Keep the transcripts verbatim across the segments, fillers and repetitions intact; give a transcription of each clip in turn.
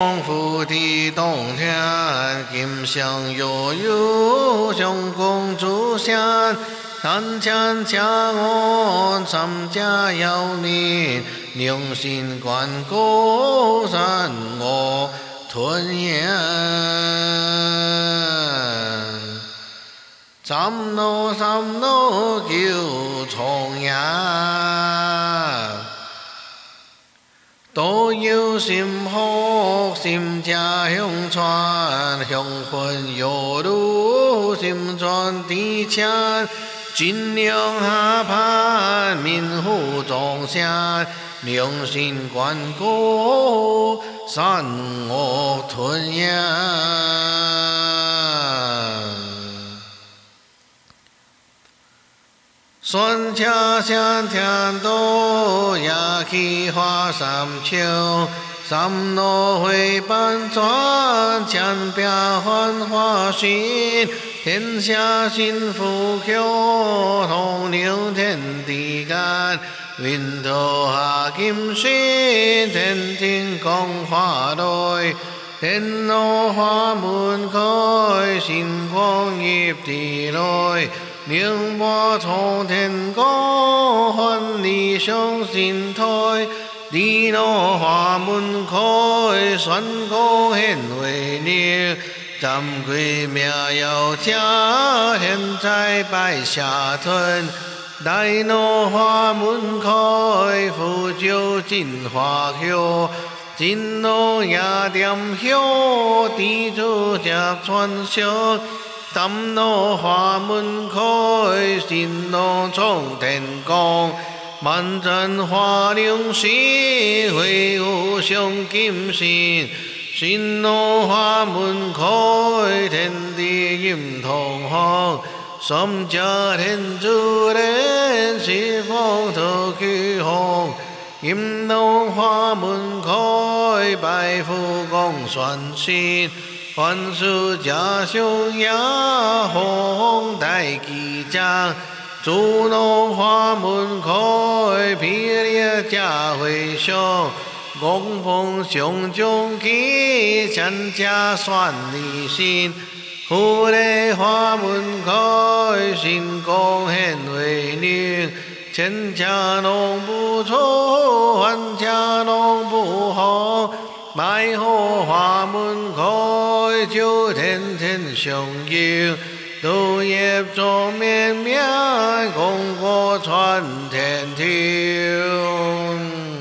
匡扶梯洞天，金镶悠悠，相公主像三千千我三家有你，用心观古山我吞咽，三路三路九重呀。 都要心福，心家相传，香魂有路，心传地前，尽量下盘，民富众祥，良心观古，善恶吞咽。顺家乡天都也去花三秋，三路会搬转，千变幻化心，天下幸福求，同流天地间，云头下金星，天庭光花来，天路花门开，星光入地来。 宁波从天高，万里上神台。地老花门开，山高显威烈。掌柜庙有家，现在拜下村。大老花门开，福州金华桥。金楼也点香，地主家传香。 三路花门开，新郎闯天光。满盏花亮时，挥舞上金线。新郎花门开，天地任同行。三家天主人，四方土居红。新郎花门开，拜父公算仙。 凡事家修也，弘大吉祥。主楼花门开，遍列家回乡。供奉上中旗，全家算利心。富丽花门开，新光显威灵。千家农不愁，万家农不好。 百合花门开，九天天相迎，豆叶中绵绵，功过传天庭。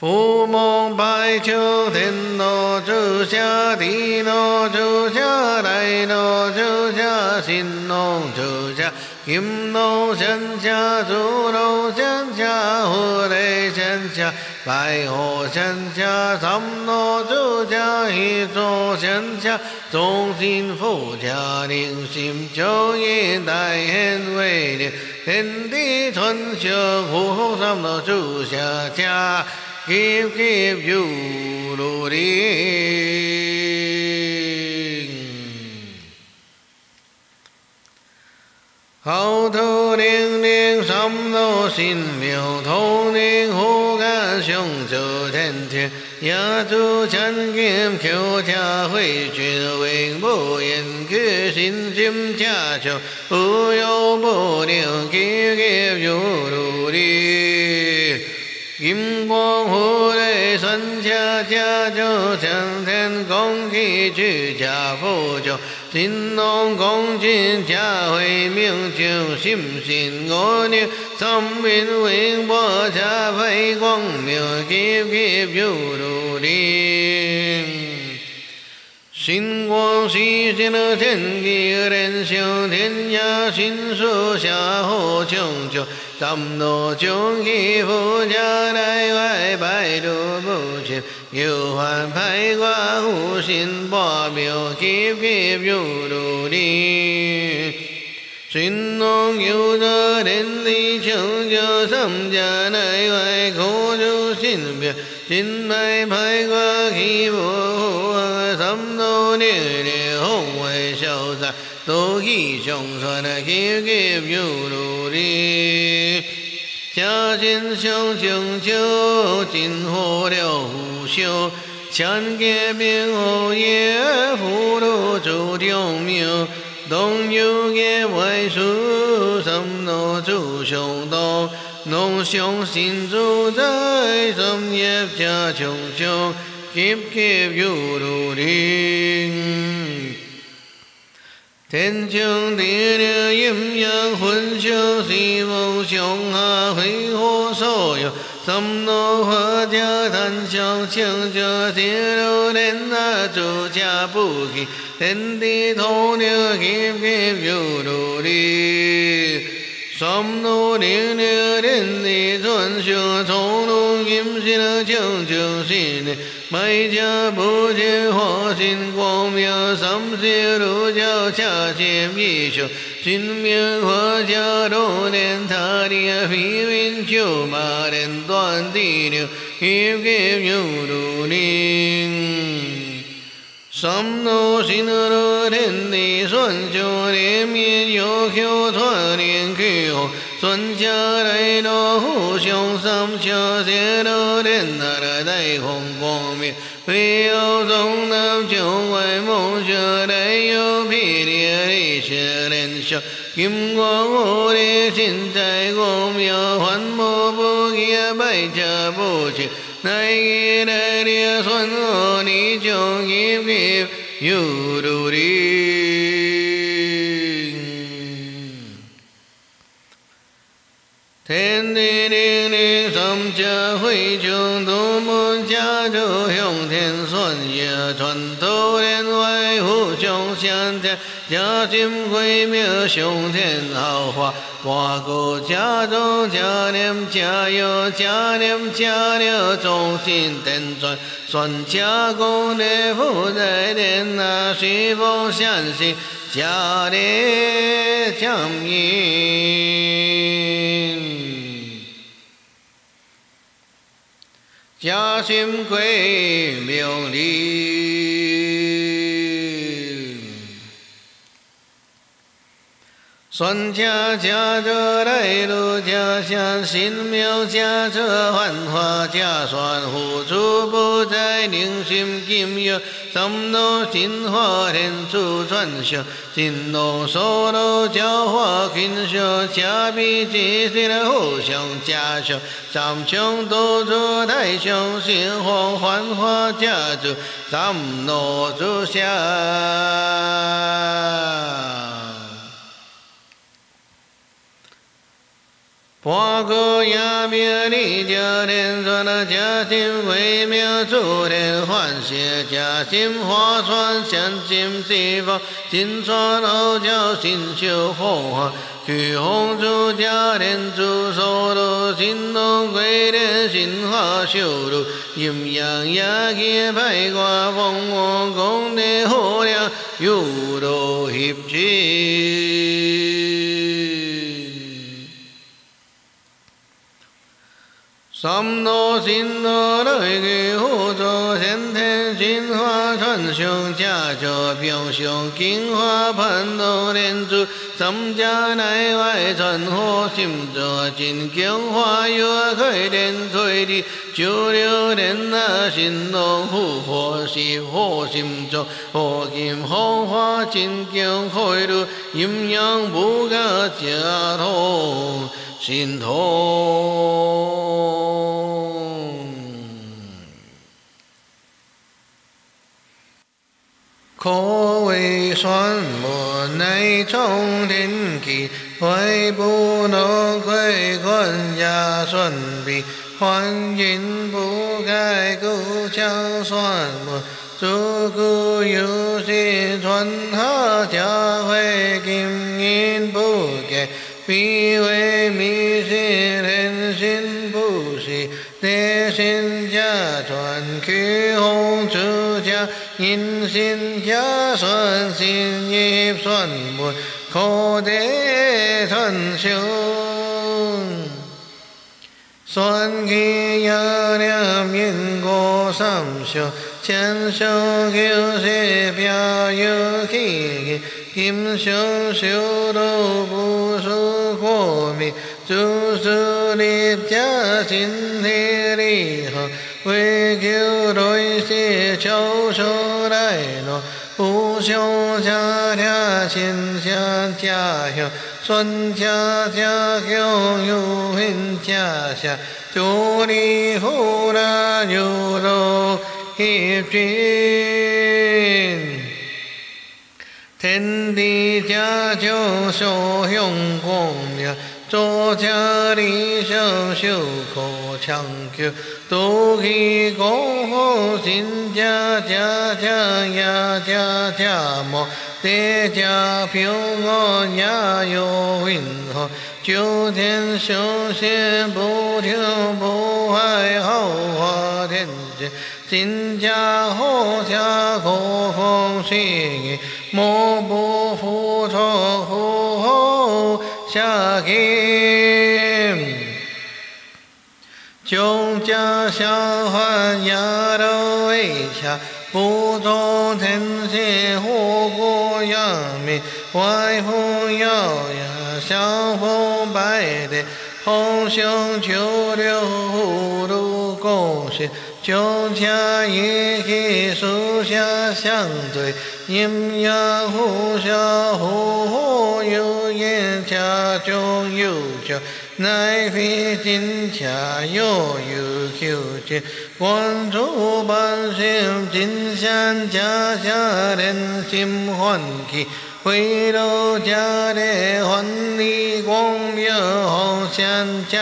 父母拜求天罗住下，地罗住下，来罗住下，新罗住下，金罗神下，主罗神下，护雷神下。 白鹤山下，三罗住家，一座山下，众心福家，灵心求一代显威灵，天地传承，护三罗住下家，吉吉有如灵。后头零零三罗新庙头灵护。 上主天庭，也主千金求家慧君，为母人居心心家上，无忧无虑，吉吉有如意。金光护雷神家家主，成天恭喜居家富足，新郎恭敬家慧明就心心我念。 三民永保家辉光明，吉吉有如灵。星光熠熠的天地，人修天下，心树下火熊熊，三路穷极富家内外百毒不侵，忧患排卦护心八庙，吉吉有如灵。 新郎有着天地求救，三家内外互助心平，金牌牌挂起不坏，三斗烈烈红为消灾，斗气雄传的吉吉有如灵。家亲相相求，金火了无。修，强戒并后也辅助主救命，东有也为书什罗主修道，农雄心主在什业家穷修，劫劫有如灵。 天穹地裂，阴阳混修，西风雄哈飞火所有，三罗花家檀香清者，西罗莲那主家不弃，天地同流，气气有如理。三罗灵灵，天地转修，从如金心的清净心内。 每家不借花心光明，三世如教恰见一修，心明佛教多念他的飞云九马连断地流，一个有如灵。三罗心罗天地顺修，连绵有修传连去后，顺下来罗护雄三下邪罗天那的带红。 非有终南九外梦舍，来有毗列利舍莲舍，金光无力，心在光明，幻目不见，百家不去，乃一来的孙悟你就一遍有如理，天地灵灵，三家会众多么家族。 传头连外护雄相天，家境贵妙雄天豪华，挂钩家中家念家有家念家了忠心天传，传家功德福在天啊，西风相信家的强音。 家心归庙里，孙家家者来路家乡新庙家者繁华家传，付出不在凝心金药，三路金花天主传授，金龙手路教化群秀，家比几岁的互相家秀。 三雄斗主太雄，新皇繁华家族，三罗主下。八个亚别离家天传了家心微妙主天幻邪家心花传相心西方金川傲娇新秀凤凰。 去红烛家天主手度，心动归天心花修路，阴阳雅气排卦风王功德好量，有道协持。三多心多内具互助，先天心花传雄家教平雄金花盘多天主。 三家内外传火心者，金经花月开天推地，九流莲那心龙护火是火心者，火金红花金经开路，阴阳不可家通心通。可为酸母。 内中灵气，外不能归观家顺彼，还因不改故将算我，自古有时传下家会今因不改，彼为迷失人心不息，得心家传去弘之家。 因信家算心业算不可得传修，算起要念因果三修，前修就是表有起，今修修都不是过迷，就是离家心体离合为。修来世求出来罗，无上加加心加加行，专加加行有分加下，独立护那有肉一品。 天地家教受用功名，作家理想修口强求，独立功夫新家家家呀家家么，叠加平安呀有云何？九天修仙不停不害，好花天界。 金家后家口风信，莫不服从父后下金。穷家相欢压到为下，不忠天性祸国殃民，外父要呀相逢白的，红兄九六五路共行。 九家一起树下相对，阴阳互相互互有言，家中有教，乃非金家又有求见，关注百姓金山家下人心欢喜，回到家里欢喜光明好想家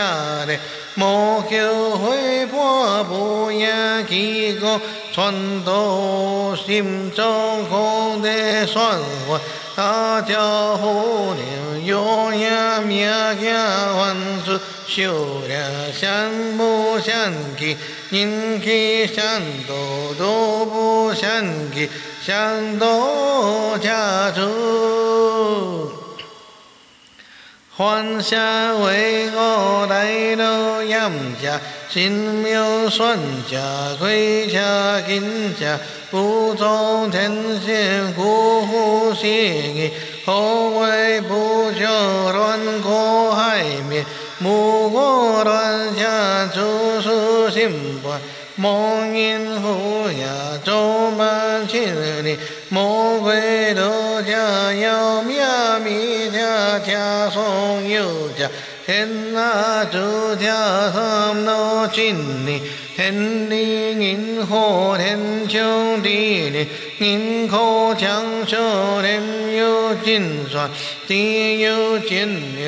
里。 莫求回报，不言其功，传到心中空的算法。大家互谅，有呀名呀，万事修了，想不想起？人气想到都不想起，想到家族。 欢笑为我来到杨家，新苗酸家归家金家，不忠天性辜负心意，后悔不求乱国害民，母国乱家处处心烦。 莫因福呀，走满千里；莫归路家，要命米家，家送有家。天哪，主家三路尽力，天地人和，天兄弟里，人口强求，天有精算，地有精力，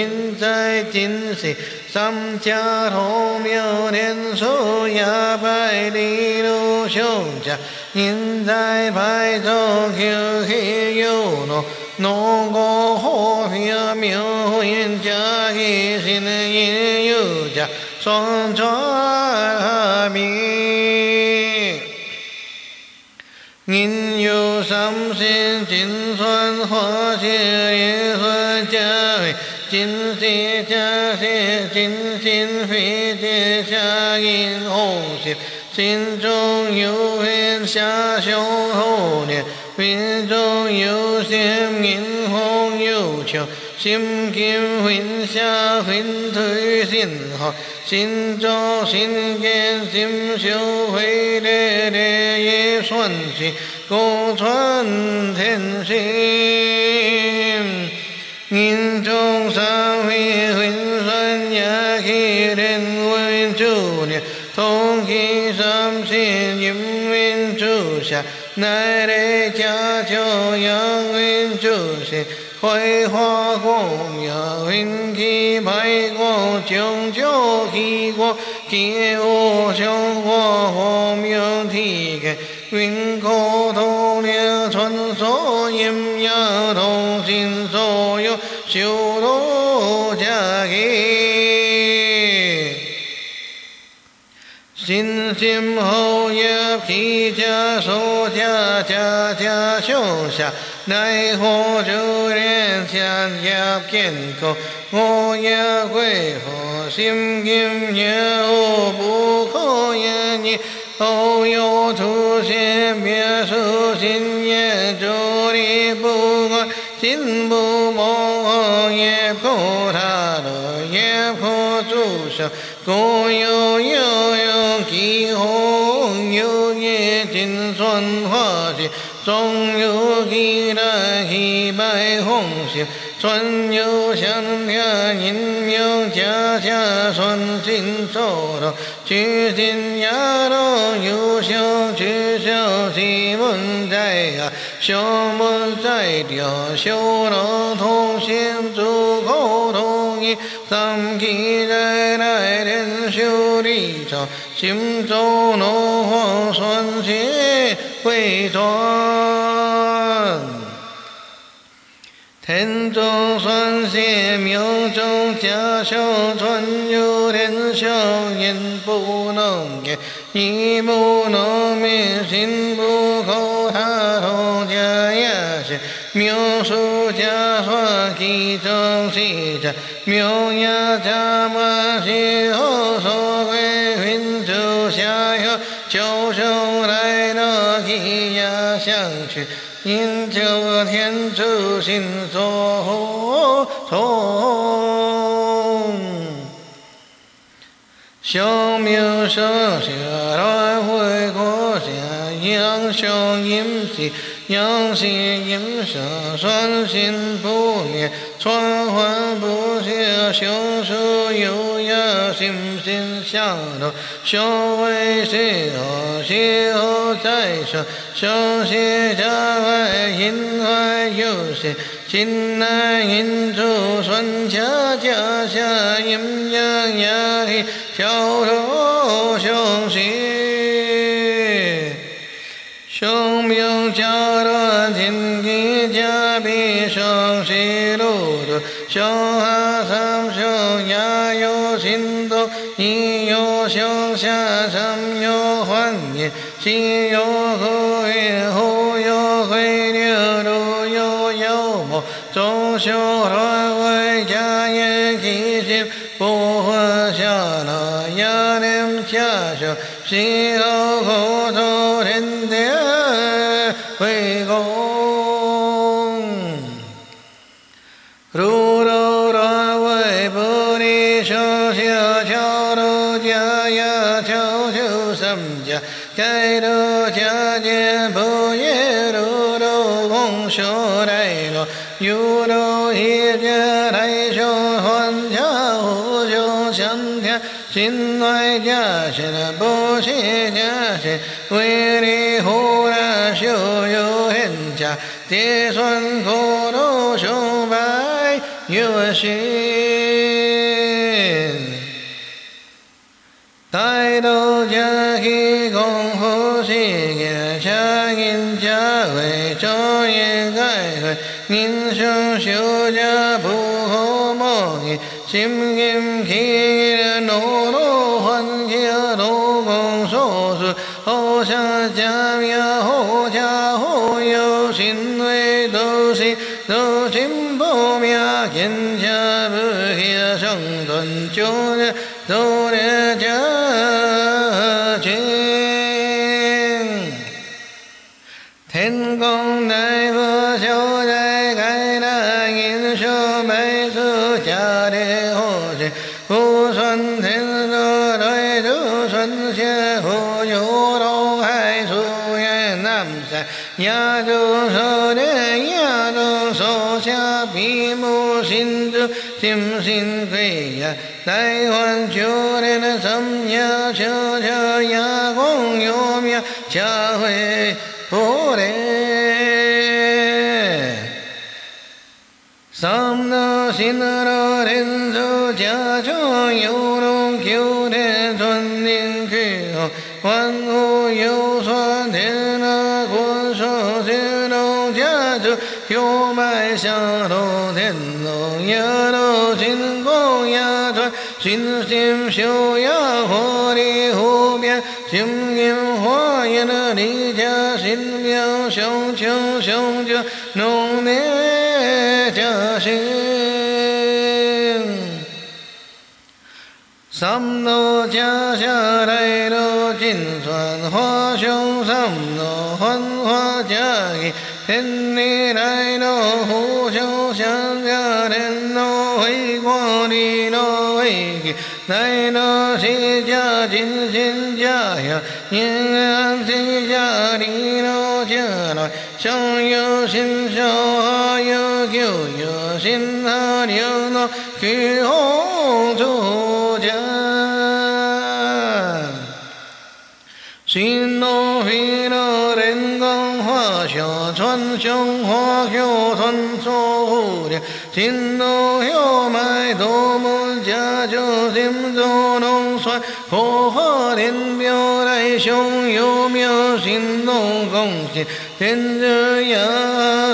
人在精神。 三家同庙，连树呀拜李路兄家，人在牌中求其有路，路过好平庙人家的新人有家，双传名。人有三心，金算花钱，也算家费。 金色家是金心非得下阴红心，心中有恨下胸后念，心中有心阴红有求，心经魂下魂退心好，心中心间心修慧烈烈也算心，共传天心。 人中三会分三家，其人文主念，同其三心人文主下，乃来家教养文主心，槐花供养文气排过，讲究气过，皆无相过，佛名体开，云高同流传说阴阳同心所有。 修道家业，心心好业，齐家守家，家家修下，奈何就连想要健康，我也归佛，心经也无不可言语，后有出现别说心也着力不安，心不忙。 也破他的，也破诸生，故有有有几何？金春花心，总有一来一白红心。春游乡下，人游家家，春心手头，去进丫头，有小去小，西门在呀，小门在掉，小楼同心足够同意，三七在来天修理场，行走农荒酸血会转。天中酸血，庙中家孝，春有天孝，人不能言，义不能灭，心不口，他头家也是庙书家算其中西家，庙呀家嘛是后所谓云州下药，秋收来到一家乡去。因九天主心所痛，小苗生下来回国家，养小阴气，养气阴生，酸心不灭，传唤不歇，修书有雅，心心相通，修为是好，是好再生。修习家外，因外有些心来因住，顺家家下，阴阳压力，桥头相识，相苗家的天地家必生是路途，小阿三小牙有心头，一有乡下，三有欢颜，西有和。总修团为家业起心，不分下老压年下小，西头口头天天为公。如头团为不离手下，桥头家呀桥头三家，街头家街不夜路头共修来落。有道一家来修还家，无修相天心外家心不是家心，为你胡乱修有天家，结算苦恼修白有心，待到家去共呼吸也家因家为周也该会。人生修家不可磨灭，心心起的努努欢喜，努共受持，后下家庙后家后有心为斗心，斗心不灭，天下不歇，生存就业都得家亲，天公来不修家。亚洲手的亚洲手下比目心中心心归呀，台湾九年的三亚悄悄亚公有名，家会不得三到新到人走家中有龙九的春天去后欢呼有酸甜的国有卖相头天龙丫头金公丫头，心心修呀火力湖边，心心花园的离家新苗，熊熊熊就浓烈家心，三楼家下来楼金川花熊，三楼欢花家里天地来到虎丘乡下，天都回国地都回去，来到西家金新家呀，心下里头下来，上有心上下有九有心下有那去红出家，心罗非罗人工花小川雄花小川所护的，心罗有买多木家就心中农衰，荷花莲表。 雄有妙心动共心，天之涯，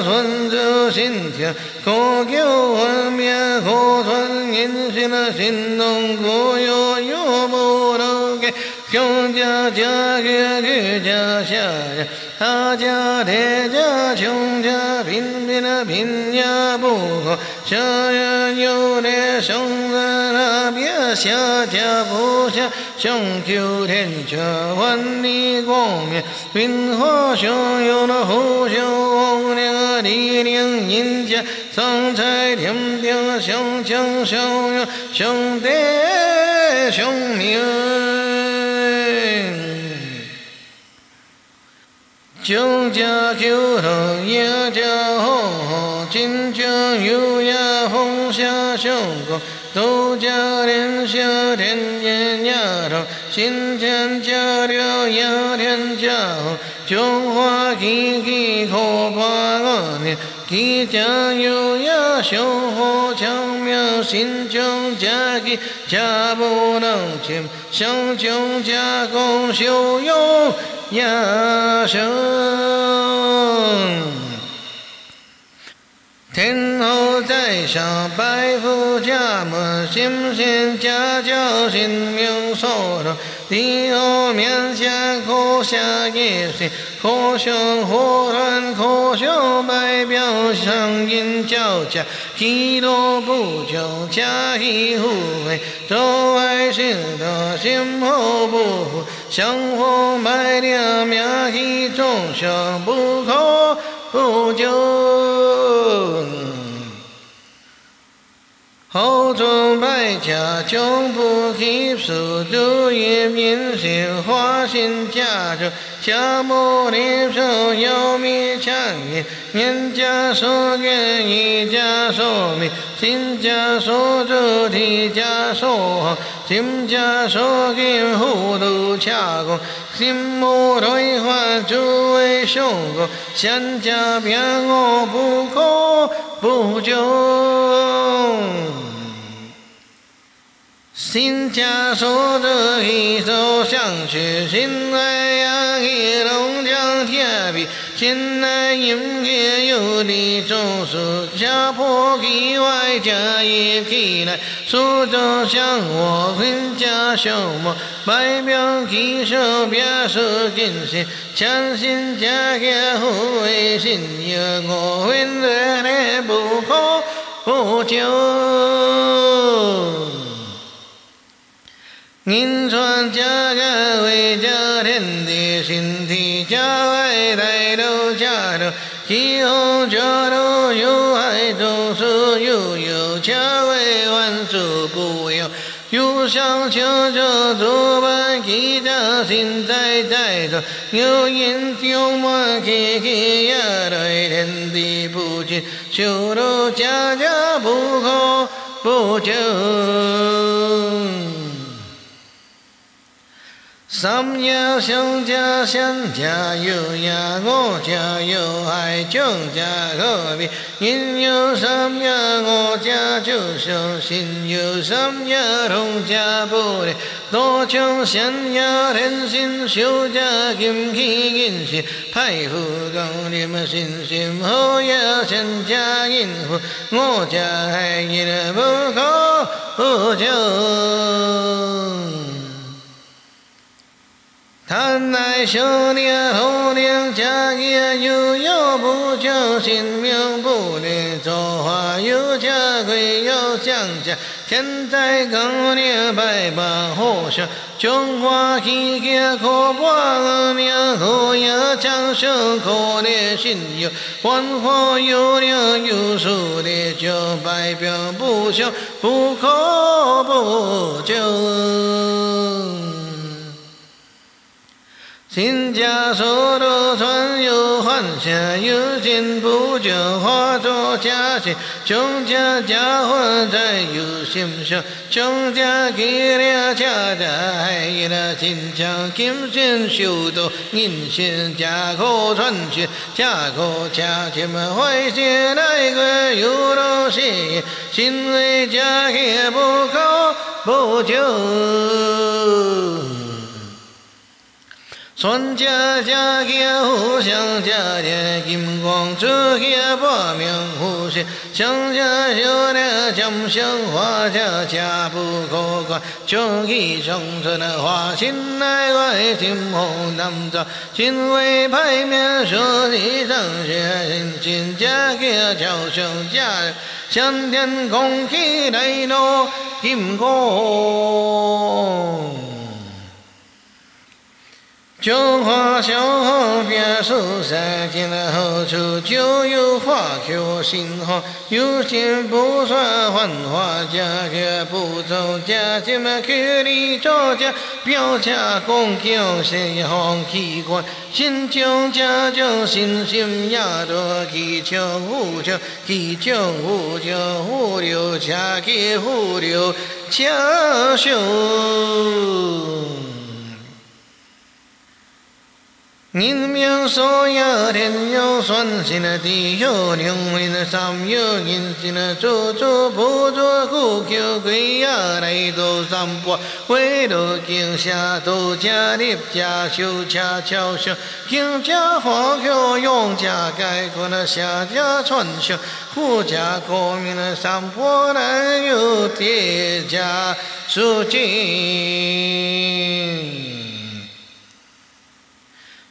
顺之心田，可求分别，可存人心的心动，可有有不能给。雄家家业，居家下家，他家铁家，穷家贫贫的贫家不可。下家有的雄在那边，下家不下。 雄赳天下，万里光明；云花雄有那虎啸红岭，李陵人家三才天兵，雄强雄勇，雄德雄明。九家九头，一家好，金家有呀，红霞雄高。 周家连下天天丫头，新天家了呀天家后，琼花几几可把我念，几家有呀小火枪苗，新琼家几家不能亲，小琼家公修有呀生。 天后在上，百夫家母，心心家教，心明所得。地后面前可下一心，可雄火团，可雄百表，上音交加，几多不久，加以互为。周外心得心后不服，相互买粮，名义众生不可不久。 后中百家，穷不及数，注意民生，花心家中，家母联手，有米产业，人家所愿，一家所命，新家所住，替家所好，新家所给，互助洽公。 心目对话，诸位兄哥，相加别我不可不久。新家所得一手相续，新来呀一龙江天比，新来迎接有的众事，家破里外家也起来。 苏州乡我分家乡么？百表几首别说尽心，强心家家护卫心有我分得来不可不久。银川家家为家天地，心替家外抬头家头，起红家头有爱总是又有家外。 手不摇，又想求着左半吉他，心在在着，有人听我给给呀，对天地不敬，修路家家不可不求。三家相家三家有呀，五家有爱，九家和平。人有三家，我家就小心；有三家，同家不离。多穷善家，天心修家，金器银器，派富高你们心心好呀，善家幸福，我家还一点不可不求。 贪爱修炼后天家业有有不求，心命不离。造化有家贵有相家，天灾高烈百般祸相。中华一家可把命，可要长寿，可烈心有。万法有量有数的就百病不休，不可不救。勤加速度存有幻想，有心不久化作假心。穷家家伙在有心上，穷家给了家家害了心肠。金心修道，人心家口传学，家口家亲们坏些来个有道理，心为家也不高不久。 孙家家家互相家家金光出家八名互相相家有两江相花家家不可管，穷一生存的花心来外心红难找，心为排面说你上学心心家家叫声家向天空起来落金光。 九花小河边树山进了后处，就有花球心红，有心不算幻花家家不走家亲们去里找家表家公叫谁红奇怪，心中家中心心呀多祈求无求祈求无求无留家给无留家修。 人有所有，天有算尽了，地有灵魂了，山有人心了，处处不着故求归呀来到山坡，回头经下土家立家修家桥上，金家花桥用家盖过了下家传香，富家高明了山坡南有铁家书经。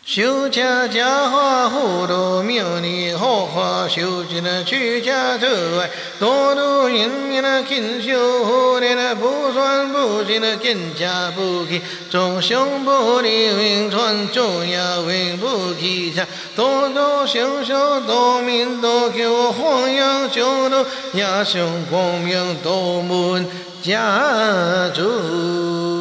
修家家花户多庙里荷花修尽了去家之外，多多人民的勤修护念的不算不尽的更加不弃，众生不离永存重要永不弃下，多多修修多民多求弘扬修道也修光明多门家族。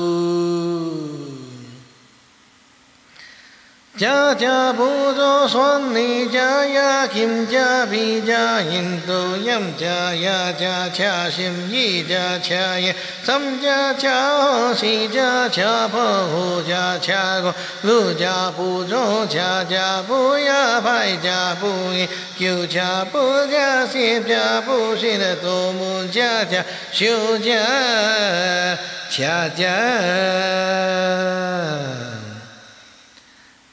家家不做酸梨家呀，金家比家印度洋家呀，家家心一家家呀，三家家四家家婆五家家公六家不中家家不呀，百家不一九家不家十家不是的多母家家修家家家。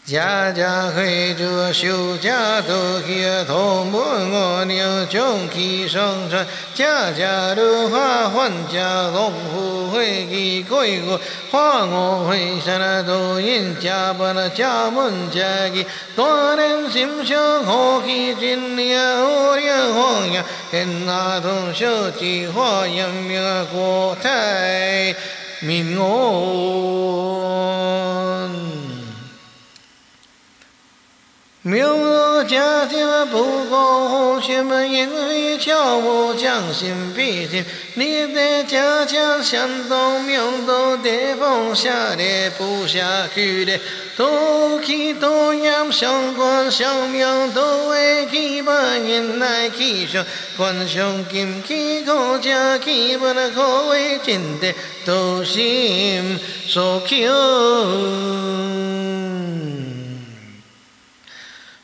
家家会做修家都去头目我牛穷其生存，家家都花换家农夫会去贵国花我会上了都因家不了家门家去多年心胸好奇心里无量弘扬，跟那同修计划扬名国泰民安。 妙如家庭不够好心，因为教务将心比心。你的家家相同，名都地方下的不下去的，都去都养相关相命，都会去把人来去上，关上金去高家去不能可为真的，都心所求。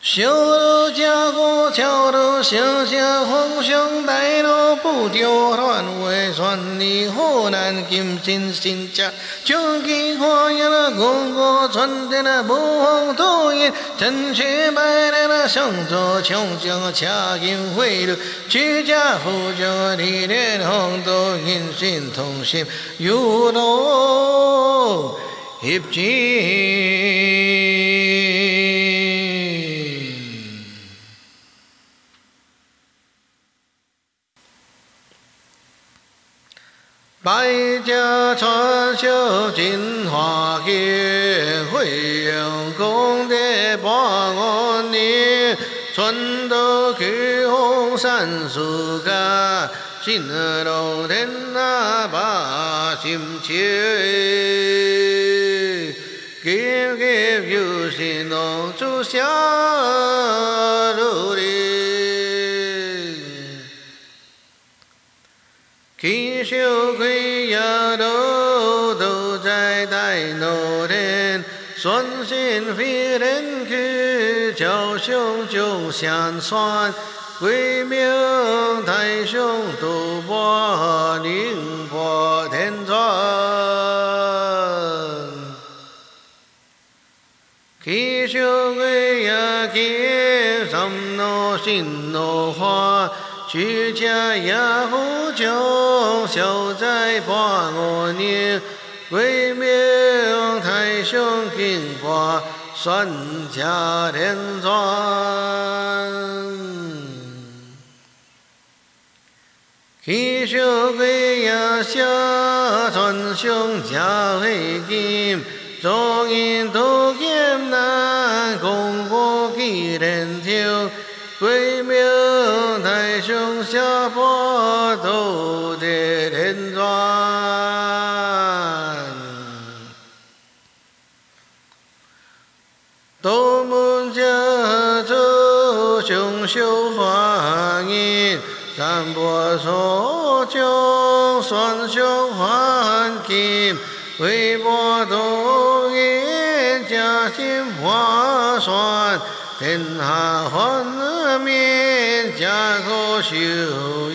修路加固桥路，修下红胸带路不丢乱为传的湖南金金新家，穷极花样的功过，传的那不红土印，真去白的那上座穷江恰金汇路，居家富家里脸红都人心同心，有路一起。百家传修金华街，惠阳宫的八万里，传到去红山树下，新楼天那把心切。给给有谁能住下路的？给小鬼丫头都在带路人，酸心非人去，叫兄就想算，鬼命太凶，赌博宁波天转。 起小鬼呀，给什么心落花？居家呀，好酒小寨把我念，鬼命太凶，金花算家天转。起小鬼呀，下传凶家为金。 众人都艰难，共过几人头，鬼命太凶，下坡都得人转。东门家走熊秀花人，三伯所求双雄还金，为伯都。 家心划算，天下欢面，家国修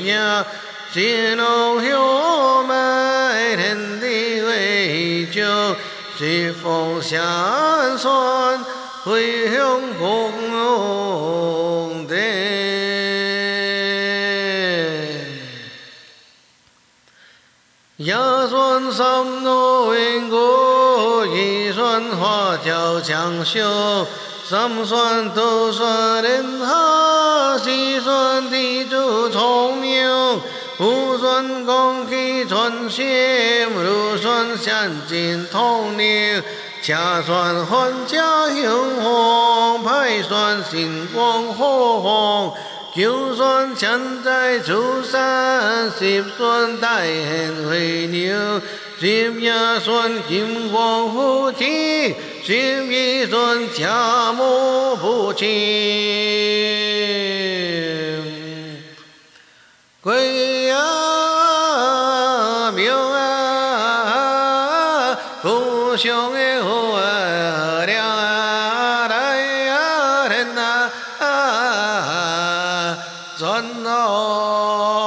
养，金龙有脉，天地为酒，西风相算，回乡共得。牙酸三多为国。 花轿抢秀，三算都算人好，四算地主聪明，五算公鸡存心，六算善尽通灵，七算还家兴旺，八算星光火红，九算强在出山，十算待人为牛。 十一算金光夫妻，十一算家母夫妻。鬼啊，庙啊，父兄的好啊，娘啊，来啊，人啊，转哦。